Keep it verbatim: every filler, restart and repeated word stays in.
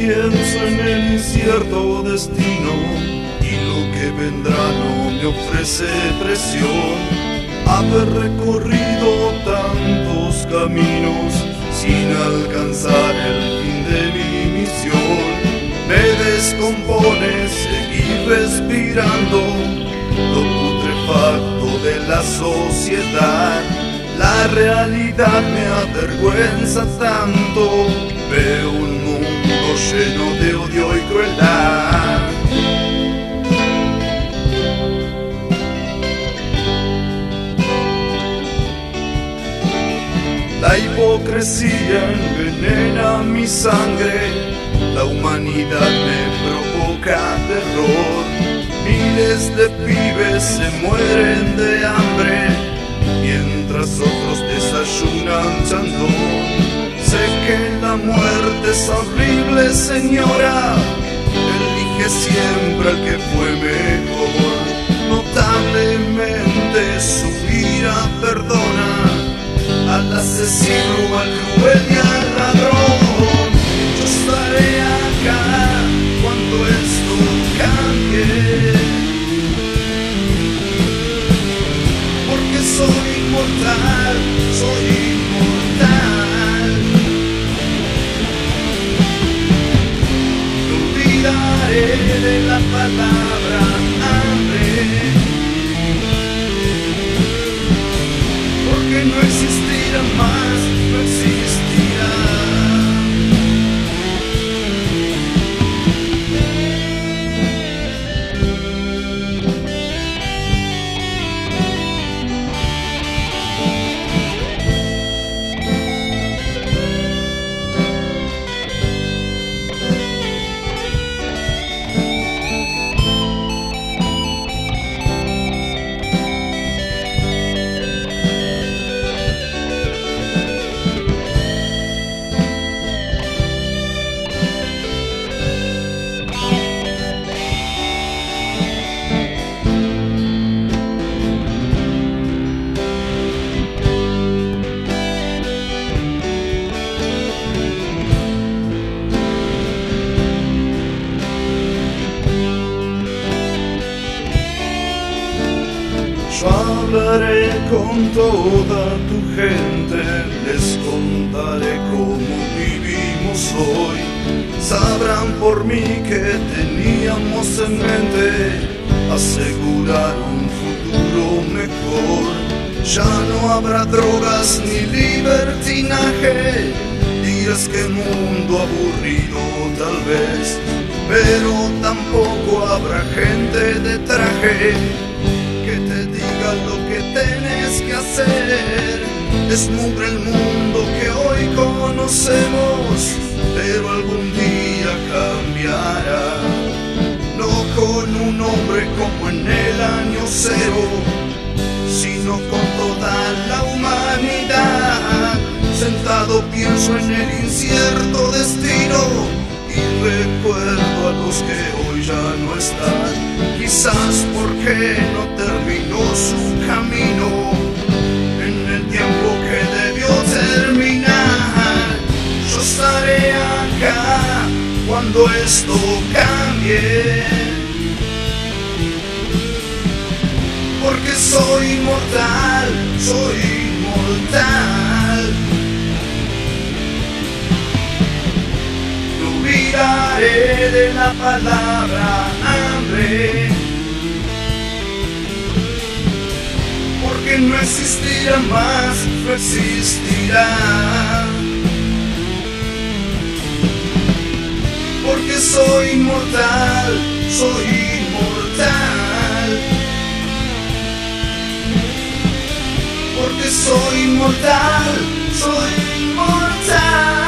Pienso en el incierto destino y lo que vendrá no me ofrece presión. Haber recorrido tantos caminos sin alcanzar el fin de mi misión. Me descompone seguir respirando lo putrefacto de la sociedad. La realidad me avergüenza tanto, veo un mundo lleno de odio y crueldad. La hipocresía envenena mi sangre, la humanidad me provoca terror. Miles de pibes se mueren de hambre, mientras otros desayunan chandón. Sé que la muerte es horrible, señora, elige siempre al que fue mejor. Notablemente su ira perdona al asesino, al cruel y al ladrón. Yo estaré acá cuando esto cambie, porque soy inmortal, soy inmortal. De la palabra hambre, porque no existirá más, no hablaré con toda tu gente, les contaré cómo vivimos hoy. Sabrán por mí que teníamos en mente asegurar un futuro mejor. Ya no habrá drogas ni libertinaje, dirás que mundo aburrido tal vez, pero tampoco habrá gente de traje que te diga lo que tienes que hacer. Es mugre el mundo que hoy conocemos, pero algún día cambiará. No con un hombre como en el año cero, sino con toda la humanidad. Sentado pienso en el incierto destino y recuerdo a los que hoy ya no están. Quizás porque no terminó su camino en el tiempo que debió terminar. Yo estaré acá cuando esto cambie, porque soy inmortal, soy inmortal. No olvidaré de la palabra hambre, porque no existirá más, no existirá. Porque soy inmortal, soy inmortal. Porque soy inmortal, soy inmortal.